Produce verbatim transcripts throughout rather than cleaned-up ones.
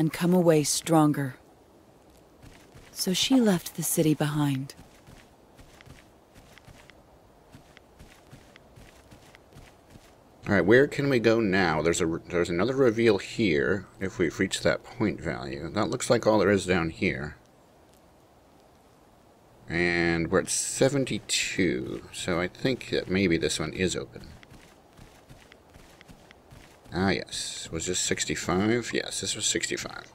and come away stronger. So she left the city behind. Alright, where can we go now? There's a there's another reveal here, if we've reached that point value. That looks like all there is down here. And we're at seventy-two, so I think that maybe this one is open. Ah, yes. Was this sixty-five? Yes, this was sixty-five.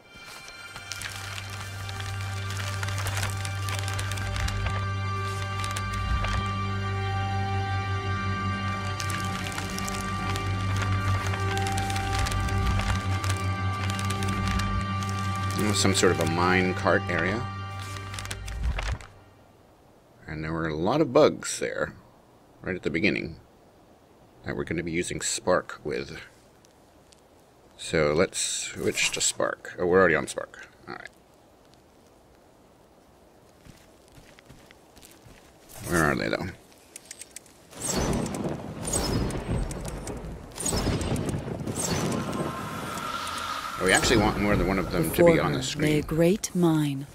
Some sort of a mine cart area. And there were a lot of bugs there, right at the beginning, that we're going to be using Spark with. So let's switch to Spark. Oh, we're already on Spark. Alright. Where are they, though? We actually want more than one of them Before to be on the screen. Lay a great mine.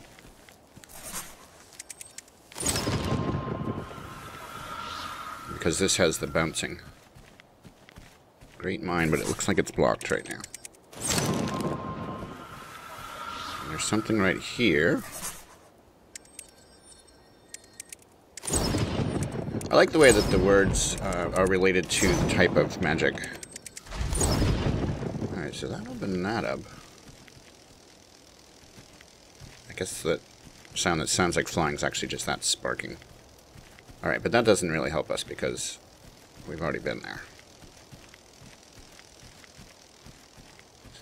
Because this has the bouncing. Great mine, but it looks like it's blocked right now. And there's something right here. I like the way that the words uh, are related to the type of magic. So that opened that up. I guess that sound that sounds like flying is actually just that sparking. Alright, but that doesn't really help us because we've already been there.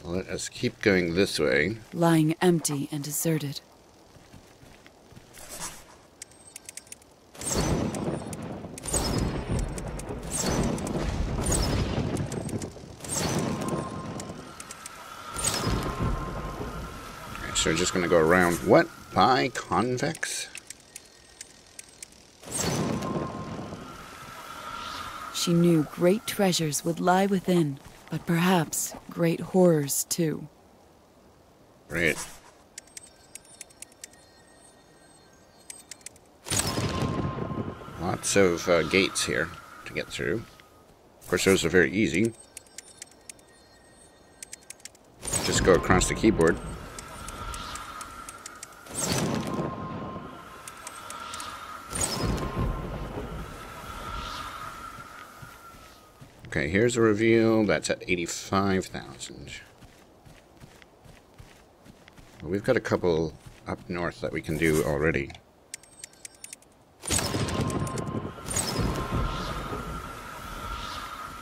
So let us keep going this way. Lying empty and deserted. So we're just going to go around. What? Pi convex? She knew great treasures would lie within, but perhaps great horrors too. Great. Lots of uh, gates here to get through. Of course, those are very easy. Just go across the keyboard. Okay, here's a reveal. That's at eighty-five thousand. Well, we've got a couple up north that we can do already.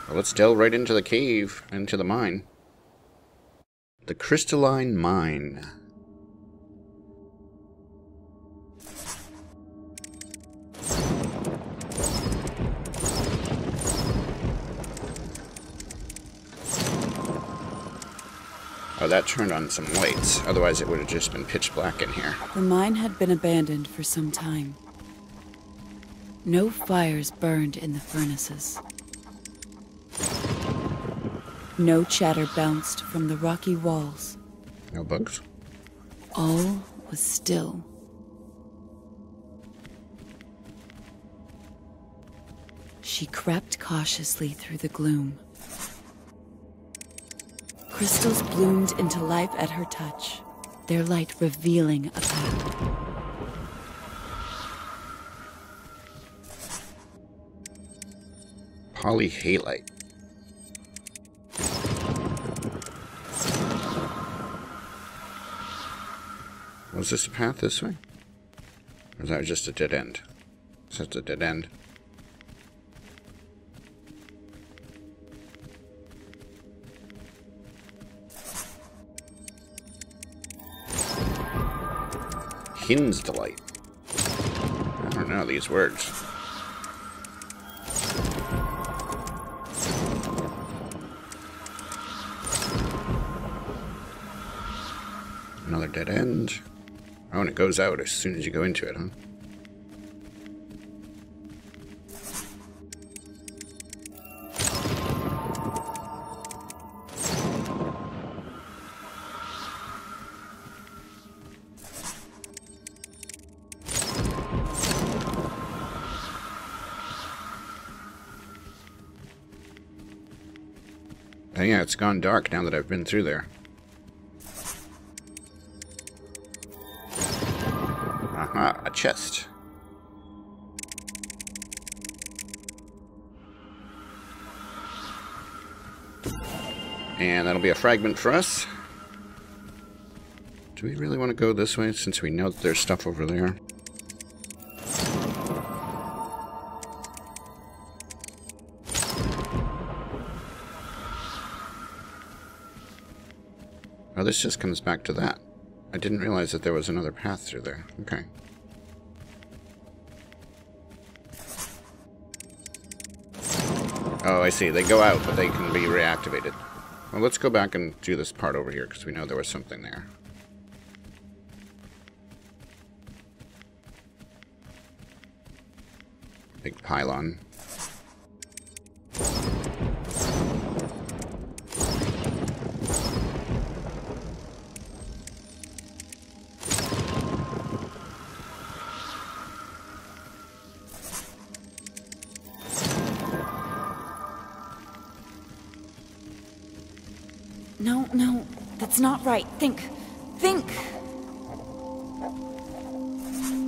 Well, let's delve right into the cave, into the mine. The Crystalline Mine. Oh, that turned on some lights. Otherwise, it would have just been pitch black in here. The mine had been abandoned for some time. No fires burned in the furnaces. No chatter bounced from the rocky walls. No bugs. All was still. She crept cautiously through the gloom. Crystals bloomed into life at her touch, their light revealing a path. Polyhalite. Was this a path this way? Or was that just a dead end? It's just a dead end. Hin's delight. I don't know these words. Another dead end. Oh, and it goes out as soon as you go into it, huh? Oh yeah, it's gone dark now that I've been through there. Aha, a chest. And that'll be a fragment for us. Do we really want to go this way since we know that there's stuff over there? Oh, this just comes back to that. I didn't realize that there was another path through there. Okay. Oh, I see. They go out, but they can be reactivated. Well, let's go back and do this part over here, because we know there was something there. Big pylon. No, no, that's not right. Think, think!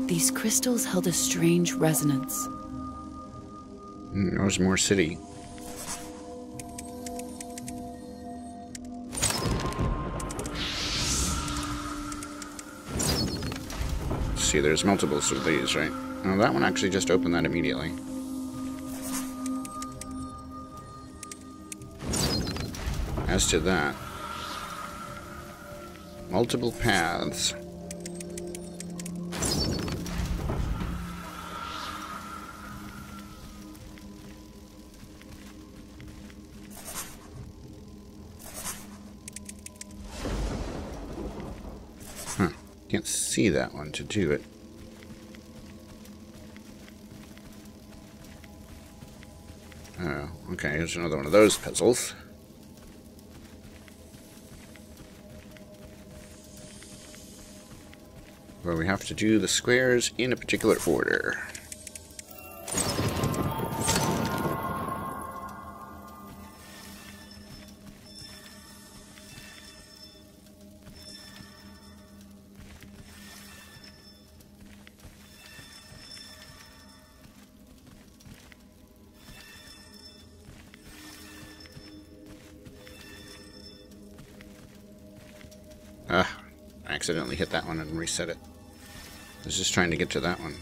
These crystals held a strange resonance. Mm, there was more city. Let's see, there's multiples of these, right? Oh, that one actually just opened that immediately. As to that. Multiple paths. Huh. Can't see that one to do it. Oh, okay. Here's another one of those puzzles. Where we have to do the squares in a particular order. Ah, I accidentally hit that one and reset it. I was just trying to get to that one.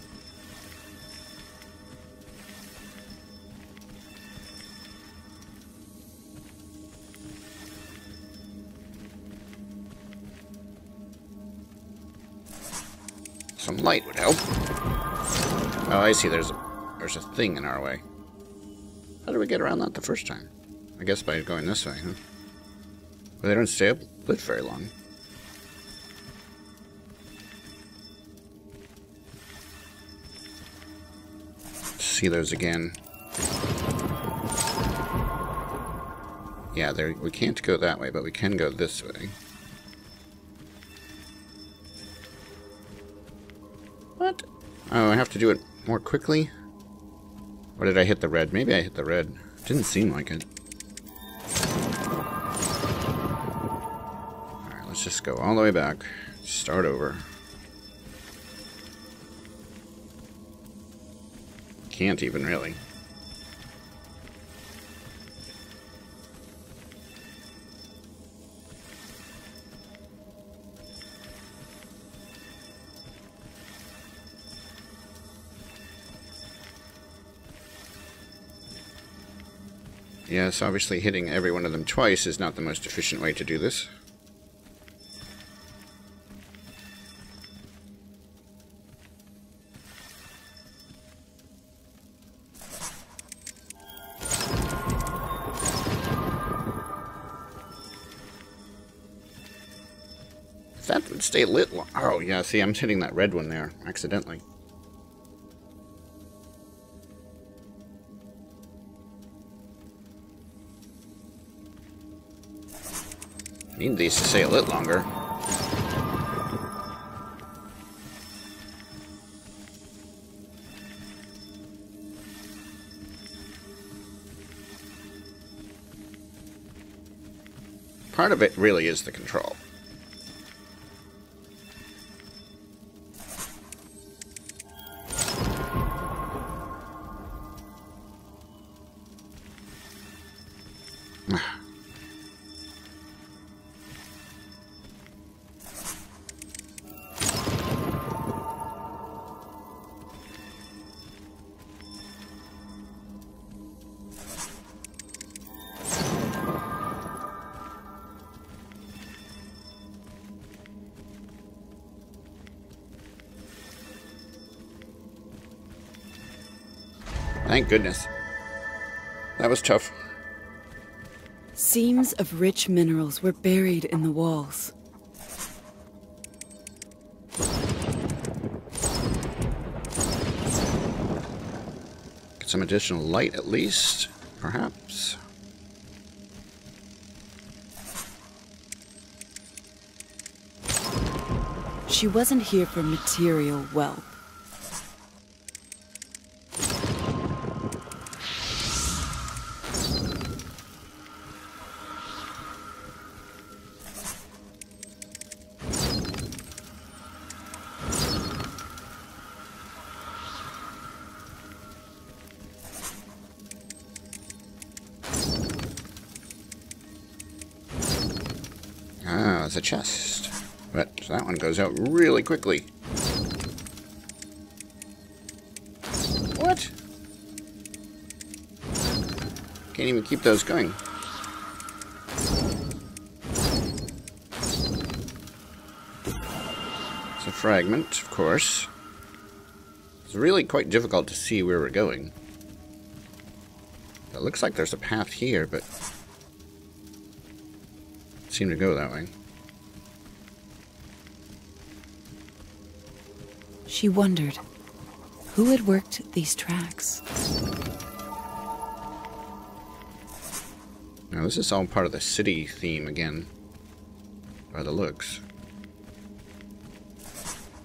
Some light would help. Oh, I see. There's a, there's a thing in our way. How did we get around that the first time? I guess by going this way, huh? Well, they don't stay up lit very long. See those again. Yeah, there we can't go that way, but we can go this way. What? Oh, I have to do it more quickly? Or did I hit the red? Maybe I hit the red. Didn't seem like it. Alright, let's just go all the way back. Start over. Can't even really. Yes, obviously hitting every one of them twice is not the most efficient way to do this. That would stay lit long. Oh, yeah, see, I'm hitting that red one there, accidentally. I need these to stay lit longer. Part of it really is the control. Thank goodness. That was tough. Seams of rich minerals were buried in the walls. Get some additional light at least, perhaps. She wasn't here for material wealth. A chest, but that one goes out really quickly. What? Can't even keep those going. It's a fragment, of course. It's really quite difficult to see where we're going. It looks like there's a path here, but it doesn't seem to go that way. She wondered, who had worked these tracks? Now this is all part of the city theme again, by the looks.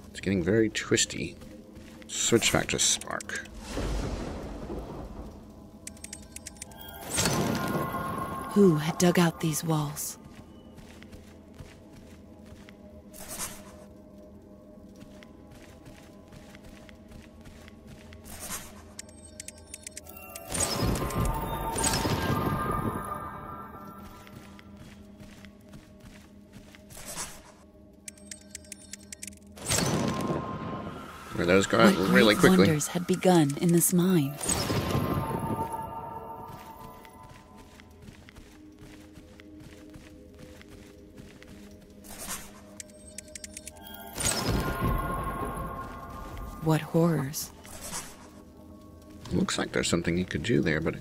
It's getting very twisty. Switch back to spark. Who had dug out these walls? Those go out really quickly. Wonders had begun in this mine. What horrors! Looks like there's something you could do there, but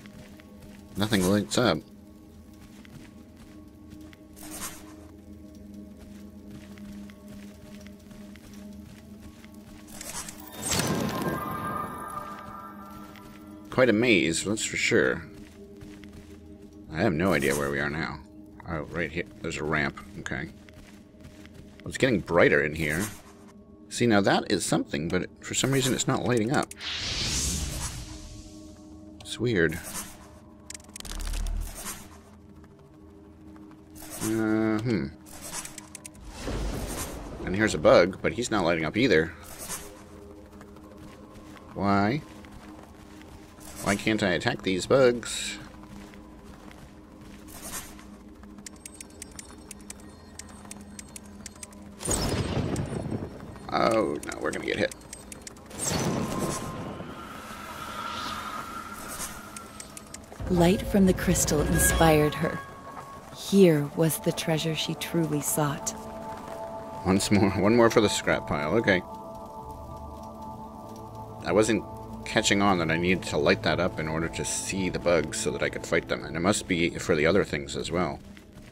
nothing lights up. Quite a maze, that's for sure. I have no idea where we are now. Oh, right here. There's a ramp. Okay. Well, it's getting brighter in here. See, now that is something, but it, for some reason it's not lighting up. It's weird. Uh, hmm. And here's a bug, but he's not lighting up either. Why? Why can't I attack these bugs? Oh, no, we're gonna get hit. Light from the crystal inspired her. Here was the treasure she truly sought. Once more, one more for the scrap pile, okay. I wasn't catching on that I needed to light that up in order to see the bugs so that I could fight them, and it must be for the other things as well.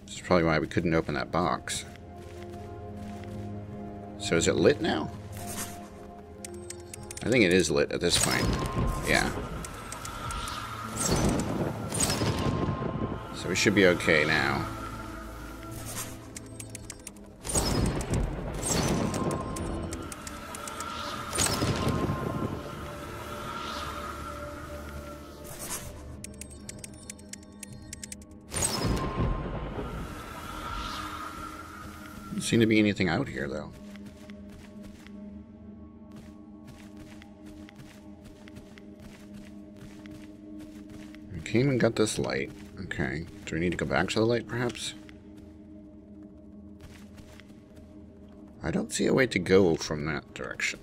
This is probably why we couldn't open that box. So is it lit now? I think it is lit at this point. Yeah. So we should be okay now. seem to be anything out here, though. We came and got this light. Okay. Do we need to go back to the light, perhaps? I don't see a way to go from that direction.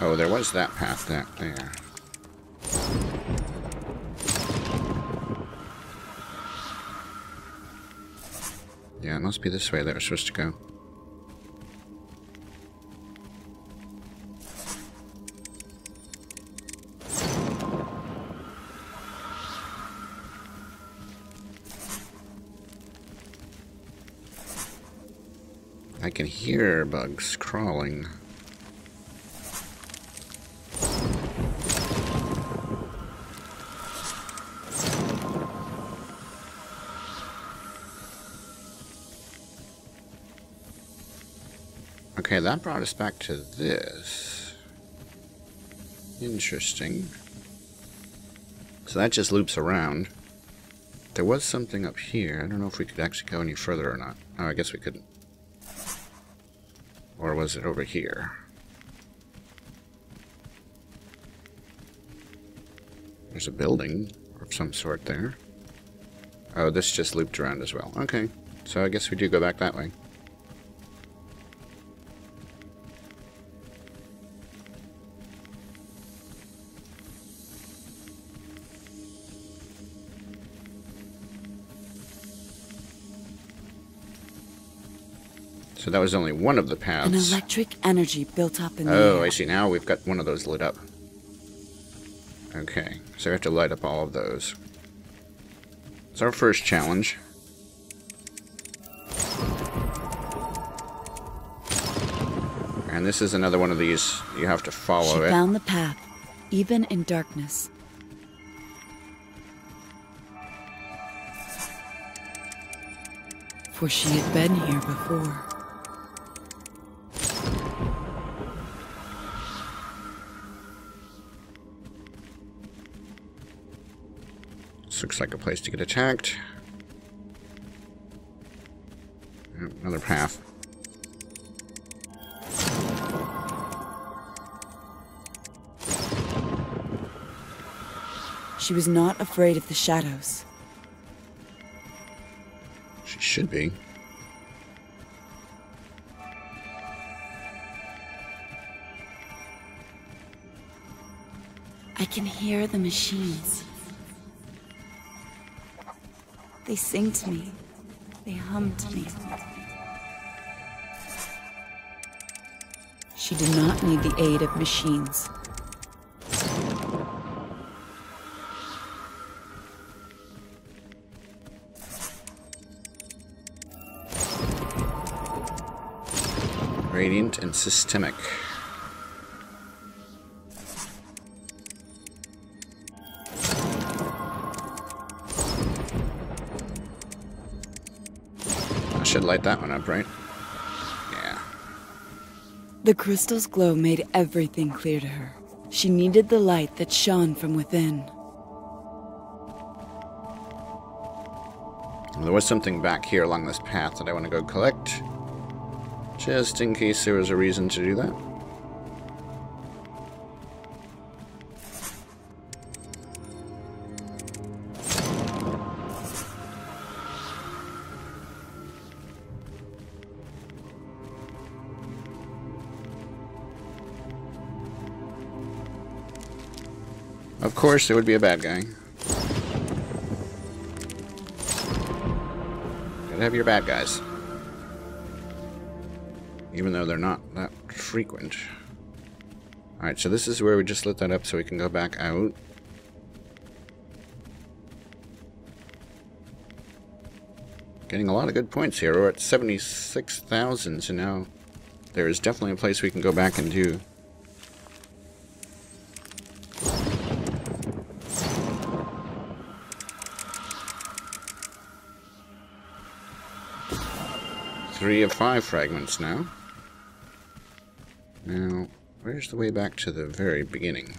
Oh, there was that path back there. Yeah, it must be this way that we're supposed to go. I can hear bugs crawling. Okay, that brought us back to this. Interesting. So that just loops around. There was something up here. I don't know if we could actually go any further or not. Oh, I guess we couldn't. Or was it over here? There's a building of some sort there. Oh, this just looped around as well. Okay, so I guess we do go back that way. So that was only one of the paths. An electric energy built up in the air. Oh, I see. Now we've got one of those lit up. Okay, so we have to light up all of those. It's our first challenge. And this is another one of these. You have to follow it. She found the path, even in darkness. For she had been here before. Looks like a place to get attacked. Oh, another path. She was not afraid of the shadows. She should be. I can hear the machines. They sing to me. They hum to me. She did not need the aid of machines. Radiant and systemic. Should light that one up, right? Yeah. The crystal's glow made everything clear to her. She needed the light that shone from within. There was something back here along this path that I want to go collect, just in case there was a reason to do that. Of course, there would be a bad guy. Gotta have your bad guys. Even though they're not that frequent. Alright, so this is where we just lit that up so we can go back out. Getting a lot of good points here. We're at seventy-six thousand, so now there is definitely a place we can go back and do. Three of five fragments now. Now, where's the way back to the very beginning?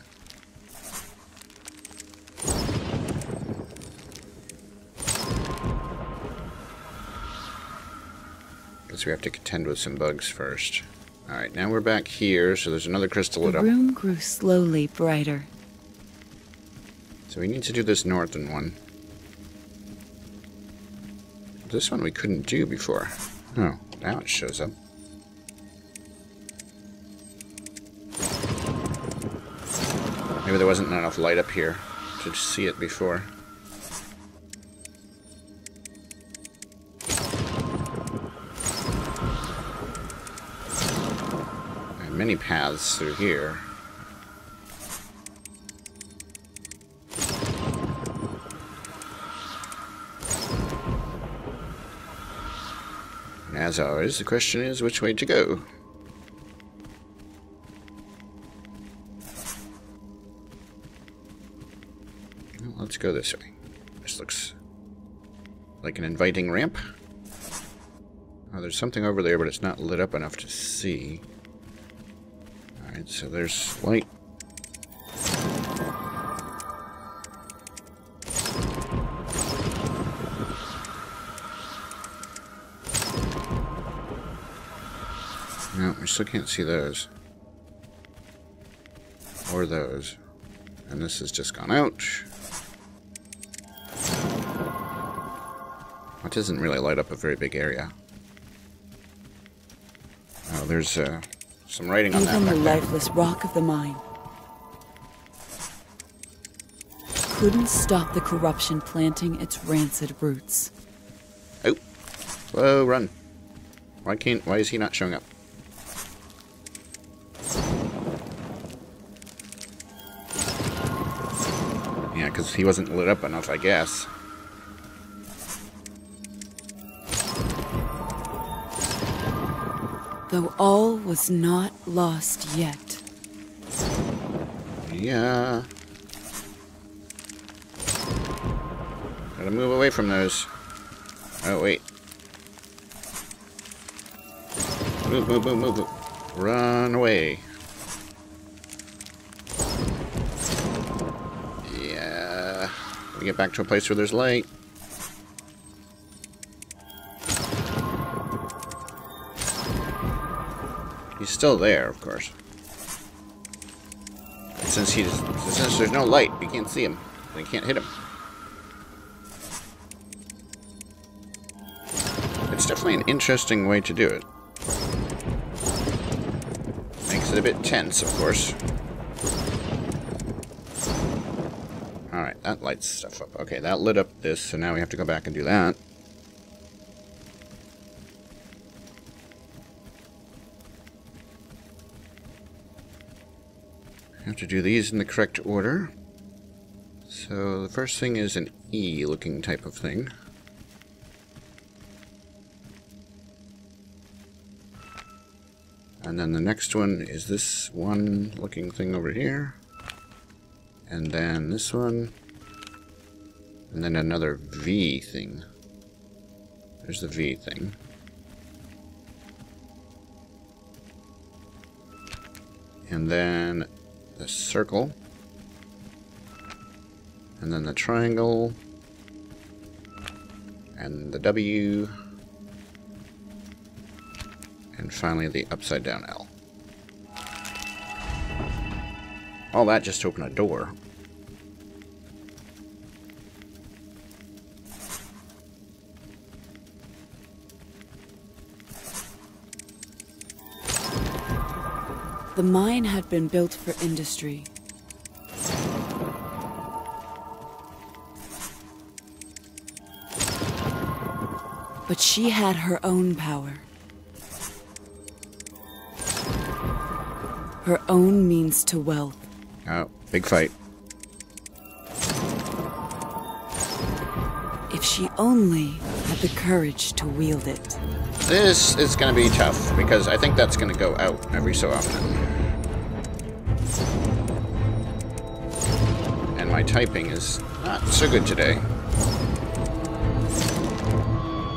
because we have to contend with some bugs first. Alright, now we're back here, so there's another crystal lit up. The room grew slowly brighter. So we need to do this northern one. This one we couldn't do before. Oh, now it shows up. Maybe there wasn't enough light up here to see it before. There are many paths through here. And as always, the question is which way to go. Let's go this way. This looks like an inviting ramp. Oh, there's something over there, but it's not lit up enough to see. Alright, so there's light. No, we still can't see those. Or those. And this has just gone out. It doesn't really light up a very big area. Oh, there's uh, some writing on that. Even the lifeless rock of the mine couldn't stop the corruption planting its rancid roots. Oh, whoa, run! Why can't? Why is he not showing up? Yeah, because he wasn't lit up enough, I guess. Though all was not lost yet. Yeah. Gotta move away from those. Oh, wait. Move, move, move, move, move. Run away. Yeah. Gotta get back to a place where there's light. He's still there, of course. And since he since there's no light, we can't see him. We can't hit him. It's definitely an interesting way to do it. Makes it a bit tense, of course. Alright, that lights stuff up. Okay, that lit up this, so now we have to go back and do that. Have to do these in the correct order. So the first thing is an E looking type of thing. And then the next one is this one looking thing over here. And then this one. And then another V thing. There's the V thing. And then the circle, and then the triangle, and the W, and finally the upside down L. All that just to open a door. The mine had been built for industry. But she had her own power. Her own means to wealth. Oh, big fight. If she only had the courage to wield it. This is going to be tough, because I think that's going to go out every so often. And my typing is not so good today.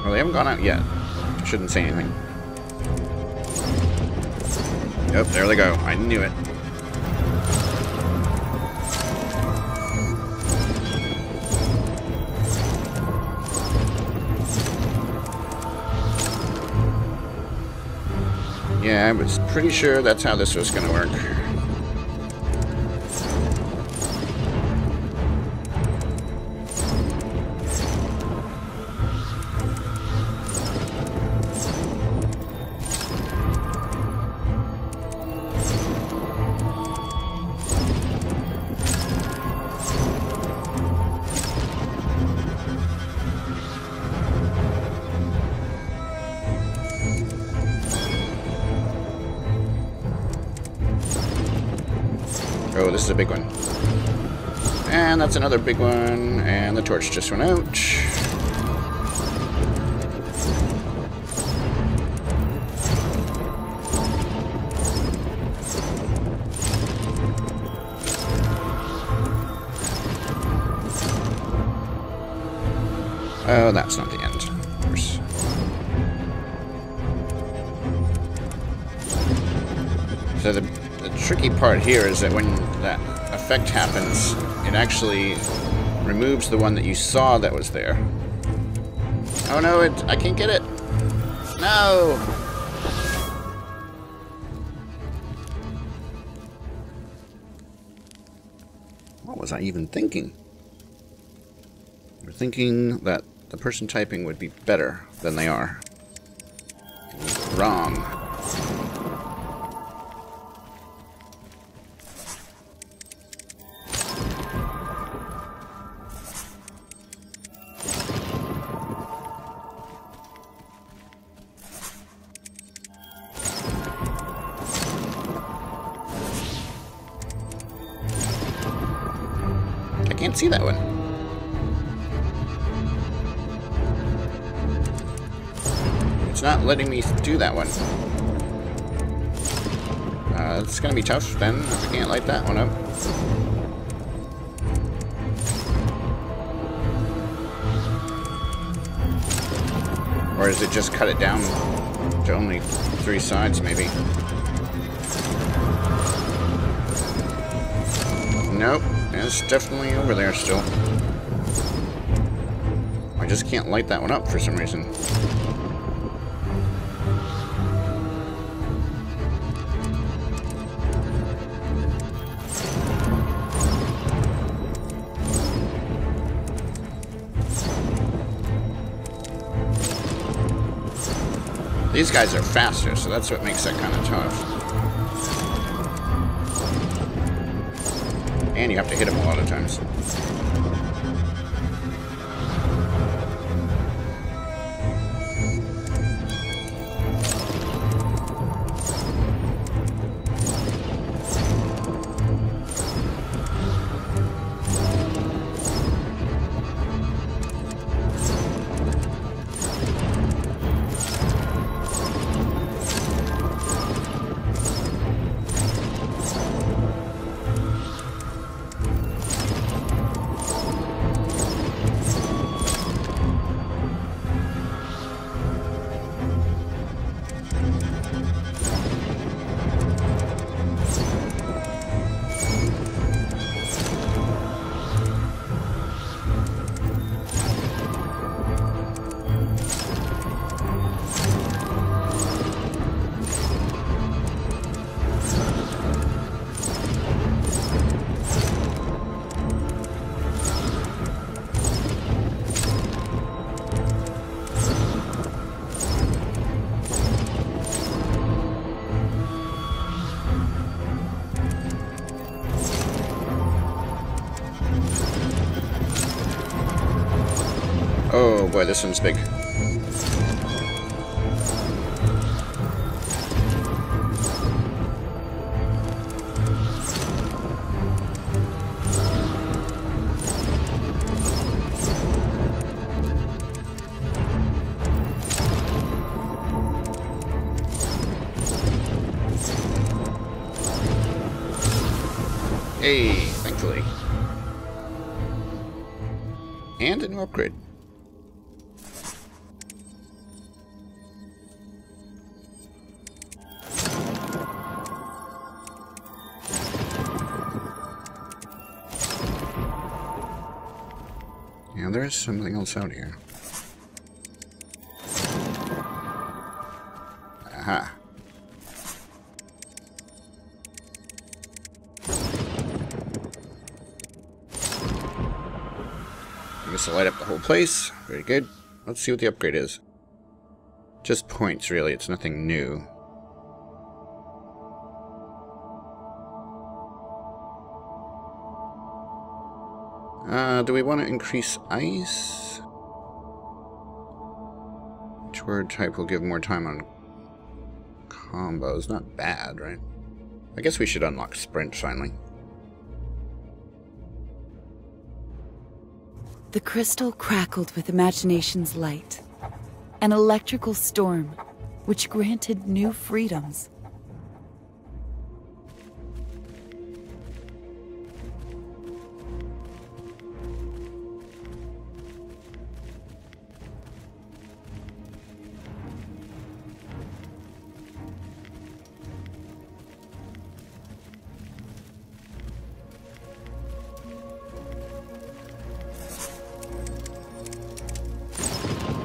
Well, they haven't gone out yet. I shouldn't say anything. Yep, there they go. I knew it. Yeah, I was pretty sure that's how this was gonna work. Oh, this is a big one. And that's another big one. And the torch just went out. Oh, that's not the end, of course. So the The tricky part here is that when that effect happens, it actually removes the one that you saw that was there. Oh no, it, I can't get it! No! What was I even thinking? We're thinking that the person typing would be better than they are. Wrong. Can't see that one. It's not letting me do that one. Uh, it's gonna be tough then if I can't light that one up. Or is it just cut it down to only three sides maybe? Nope. It's definitely over there still. I just can't light that one up for some reason. These guys are faster, so that's what makes that kind of tough. And you have to hit them a lot of times. Oh boy, this one's big. Hey, thankfully. And a new upgrade. Now there is something else out here. Aha. And this will light up the whole place. Very good. Let's see what the upgrade is. Just points, really. It's nothing new. Uh, do we want to increase ice? Which word type will give more time on combos? Not bad, right? I guess we should unlock sprint finally. The crystal crackled with imagination's light. An electrical storm, which granted new freedoms.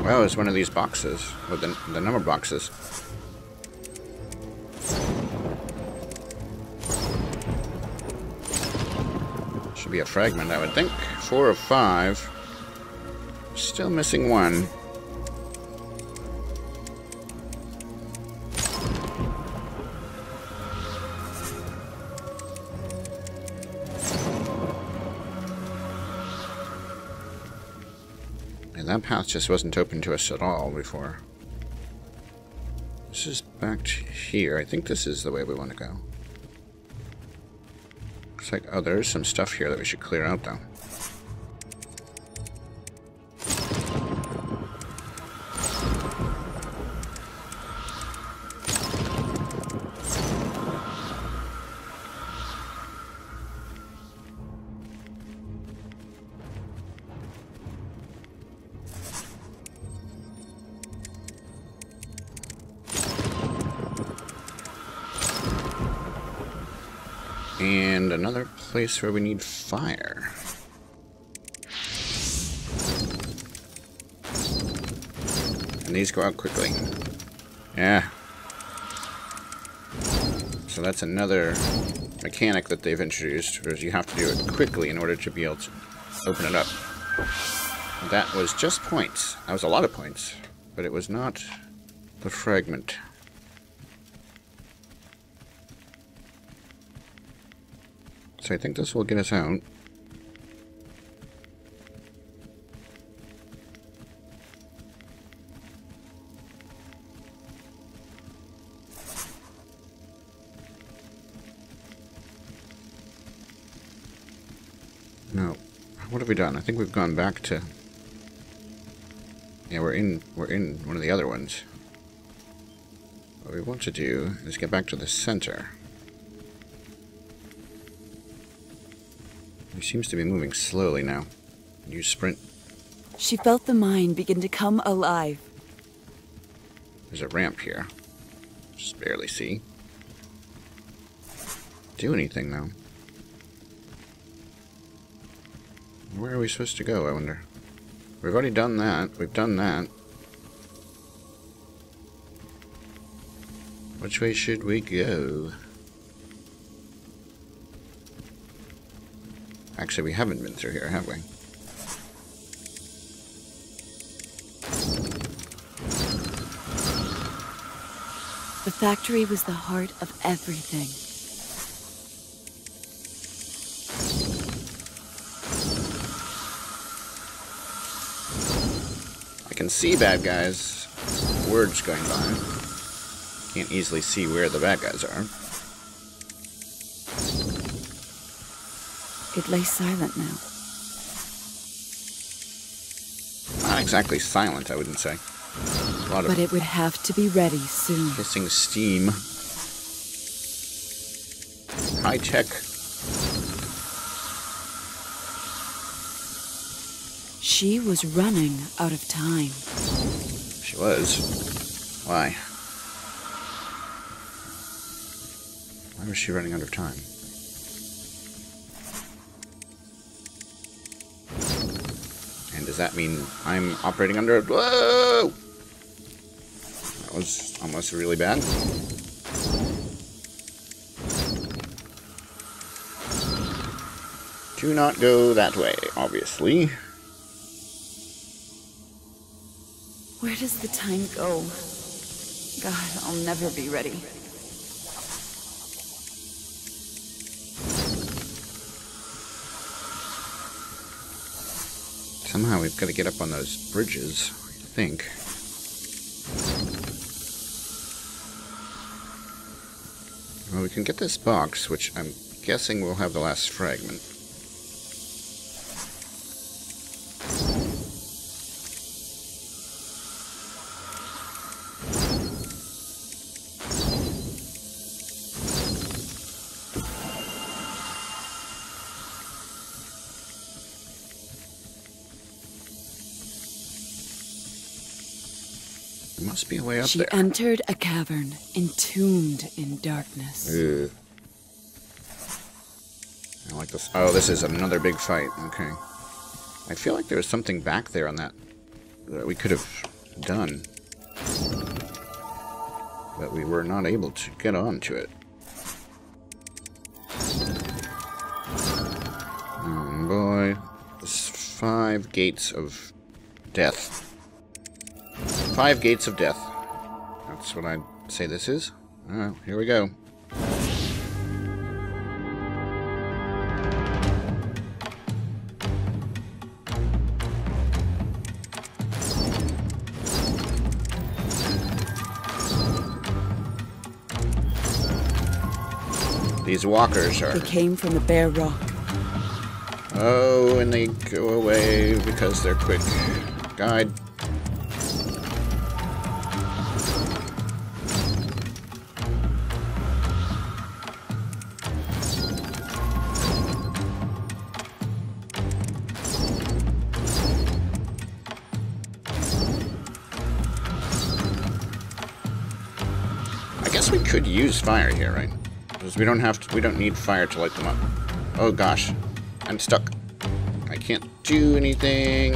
Well, it's one of these boxes, or the, the number boxes. Should be a fragment, I would think. Four or five. Still missing one. That path just wasn't open to us at all before. This is back to here. I think this is the way we want to go. Looks like, oh, there's some stuff here that we should clear out, though. And another place where we need fire. And these go out quickly. Yeah. So that's another mechanic that they've introduced, is you have to do it quickly in order to be able to open it up. That was just points. That was a lot of points, but it was not the fragment. So I think this will get us out. No. What have we done? I think we've gone back to... Yeah, we're in, we're in one of the other ones. What we want to do is get back to the center. She seems to be moving slowly now. You sprint. She felt the mine begin to come alive. There's a ramp here. Just barely see. Do anything though. Where are we supposed to go, I wonder? We've already done that. We've done that. Which way should we go? Actually, we haven't been through here, have we? The factory was the heart of everything. I can see bad guys. Words going by. Can't easily see where the bad guys are. It lay silent now. Not exactly silent, I wouldn't say. A lot of but it would have to be ready soon. Hissing steam. High tech. She was running out of time. She was? Why? Why was she running out of time? Does that mean I'm operating under it? Whoa! That was almost really bad. Do not go that way, obviously. Where does the time go? God, I'll never be ready. Somehow we've got to get up on those bridges, I think. Well, we can get this box, which I'm guessing we'll have the last fragment. Must be way up there. She entered a cavern, entombed in darkness. Ew. I like this. Oh, this is another big fight. Okay. I feel like there was something back there on that that we could have done, but we were not able to get on to it. Oh boy. There's five gates of death. Five gates of death. That's what I'd say this is. Oh, here we go. These walkers are... They came from the bare rock. Oh, and they go away because they're quick. Guide. We could use fire here, right? Because we don't have to, we don't need fire to light them up. Oh gosh, I'm stuck. I can't do anything.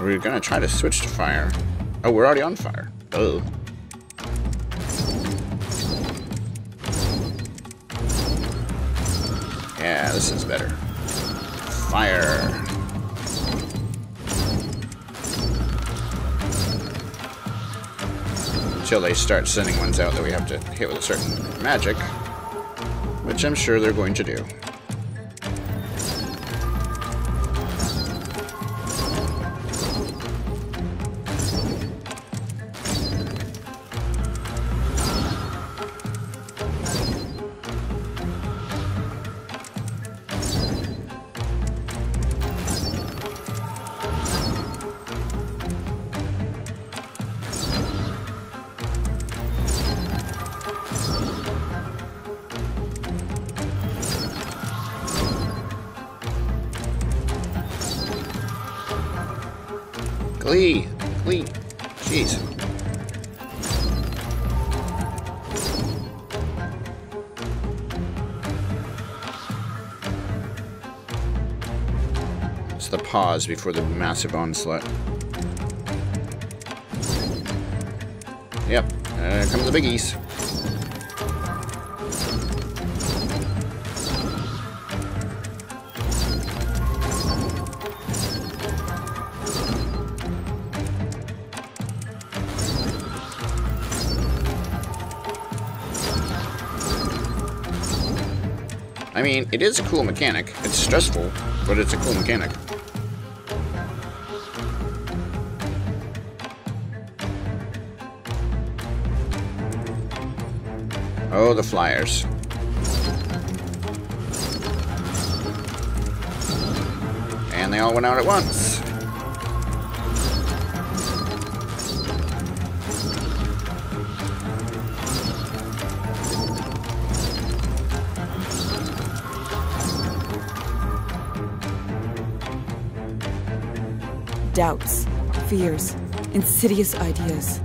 We're gonna try to switch to fire. Oh, we're already on fire. Oh. Yeah, this is better. Fire! Until they start sending ones out that we have to hit with a certain magic, which I'm sure they're going to do. Glee! Glee! Jeez. It's the pause before the massive onslaught. Yep, there come the biggies. I mean, it is a cool mechanic. It's stressful, but it's a cool mechanic. Oh, the flyers. And they all went out at once. Doubts, fears, insidious ideas.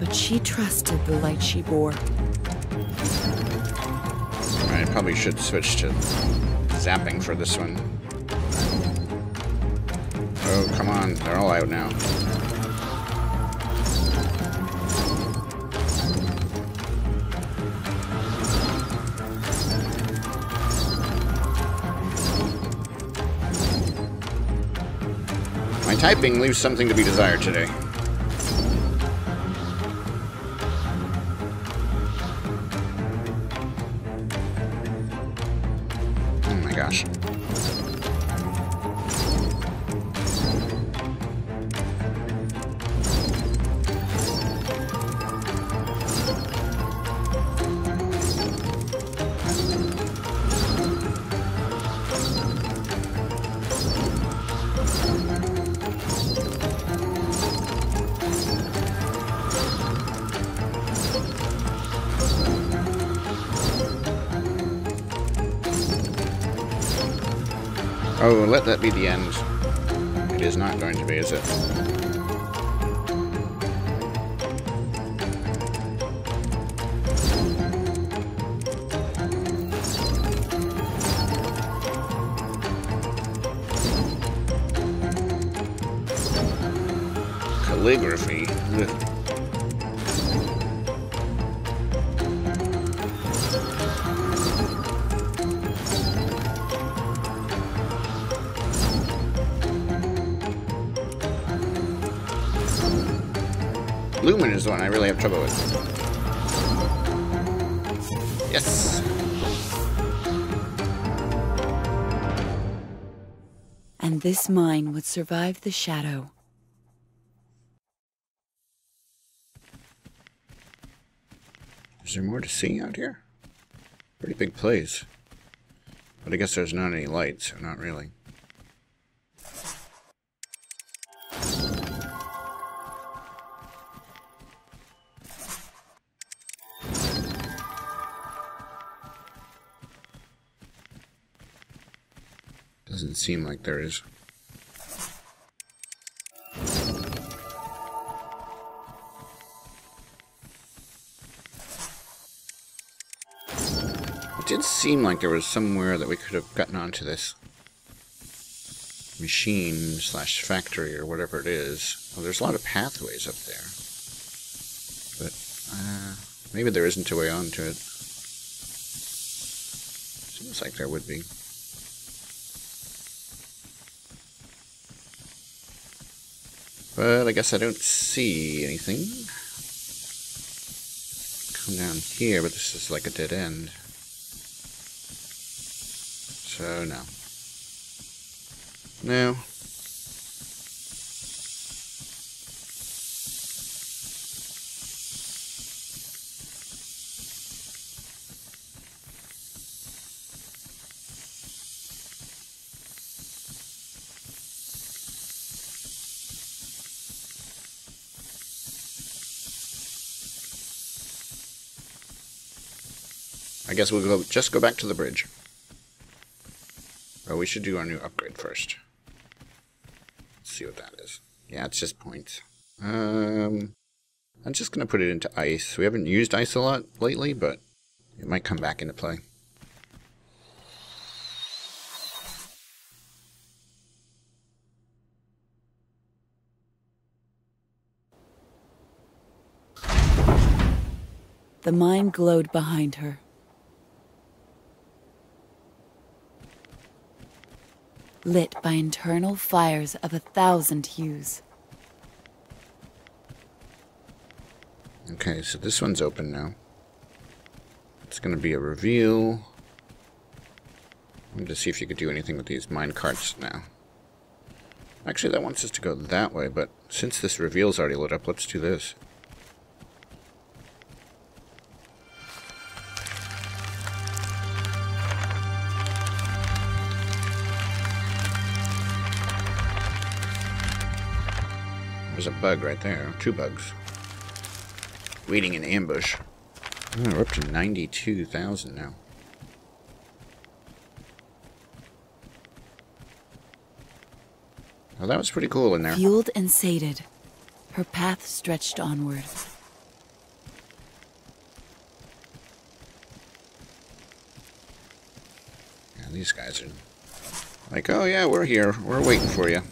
But she trusted the light she bore. probably should switch to zapping for this one. Oh, come on. They're all out now. My typing leaves something to be desired today. Oh, let that be the end. It is not going to be, is it? Calligraphy. Ugh. Lumen is the one I really have trouble with. Yes! And this mine would survive the shadow. Is there more to see out here? Pretty big place. But I guess there's not any lights, so not really. Doesn't seem like there is. It did seem like there was somewhere that we could have gotten onto this machine slash factory or whatever it is. Well, there's a lot of pathways up there. But uh, maybe there isn't a way onto it. Seems like there would be. But I guess I don't see anything. Come down here, but this is like a dead end. So, no. No. I guess we'll go, just go back to the bridge. Oh, we should do our new upgrade first. Let's see what that is. Yeah, it's just points. Um, I'm just going to put it into ice. We haven't used ice a lot lately, but it might come back into play. The mine glowed behind her. Lit by internal fires of a thousand hues. Okay, so this one's open now. It's gonna be a reveal. I'm going to see if you could do anything with these mine carts now. Actually, that wants us to go that way, but since this reveal's already lit up, let's do this. There's a bug right there. Two bugs. Waiting in ambush. Oh, we're up to ninety-two thousand now. Well, that was pretty cool in there. Fueled and sated, her path stretched onward. These guys are like, oh yeah, we're here. We're waiting for you.